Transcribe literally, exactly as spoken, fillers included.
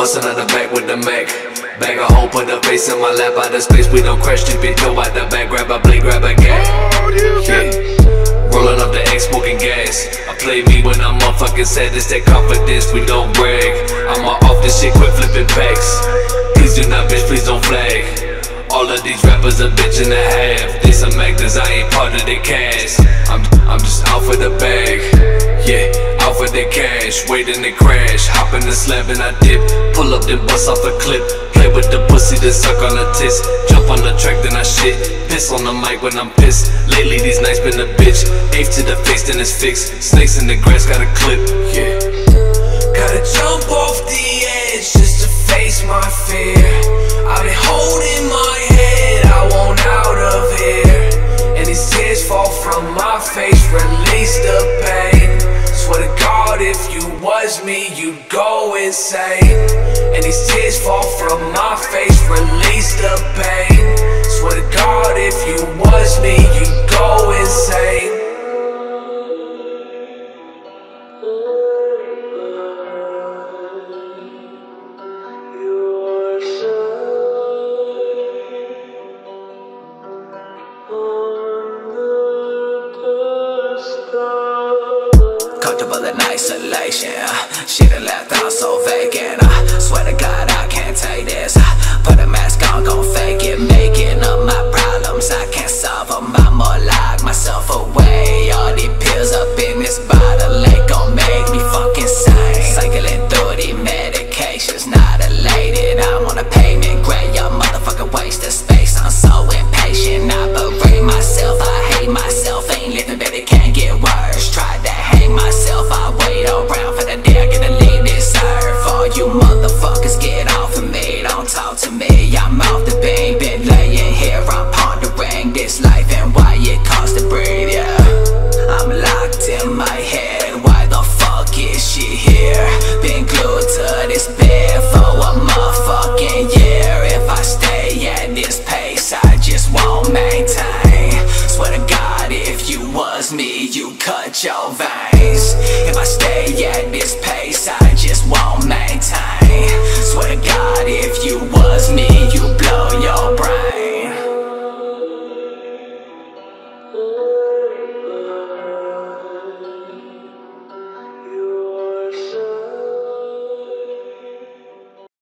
Bustin' on the back with the Mac. Bag a hole, put the face in my lap. Out of space, we don't crash. Stupid dough out the back. Grab a blade, grab a gap. Yeah. Rollin' up the X, smoking gas. I play me when I'm motherfucking sad. It's that confidence, we don't brag. I'ma off this shit, quit flipping packs. Please do not, bitch, please don't flag. All of these rappers a bitch and a half. They some actors, I ain't part of the cast. I'm, I'm just out for the bag. Yeah. Out for the cash, waiting to crash. Hop in the slab and I dip. Pull up then bust off a clip. Play with the pussy then suck on the tits. Jump on the track then I shit. Piss on the mic when I'm pissed. Lately these nights been a bitch. Eighth to the face then it's fixed. Snakes in the grass got a clip. Yeah. Gotta jump off the edge just to face my fear. I've been holding my head, I want out of here. And these tears fall from my face, release the pain. Swear to God, if you was me, you'd go insane. And these tears fall from my face, release the pain. Swear to God, if you was me, you'd go insane. Isolation, shit I left out so vacant. I swear to God I can't take this. Put a mask on, gon' fake it. Making up my problems, I can't solve them. I'ma lock myself away. All these pills up in this bottle ain't gon' make me fucking sane. Cycling through these medications, not elated. I'm on a pavement, grab your motherfucking waste of space. I'm so impatient, I berate myself. I hate myself, ain't living, but it can't get worse. Try to hang myself, I wait around for the day I get to leave this earth. All you motherfuckers get off of me, don't talk to me, I'm off the beam. Been laying here, I'm pondering this life and why it costs to breathe, yeah. I'm locked in my head, why the fuck is she here? Been glued to this bed for a motherfucking year. If I stay at this pace, I just won't maintain. Swear to God, if you was me, you cut your veins. If I stay at this pace, I just won't make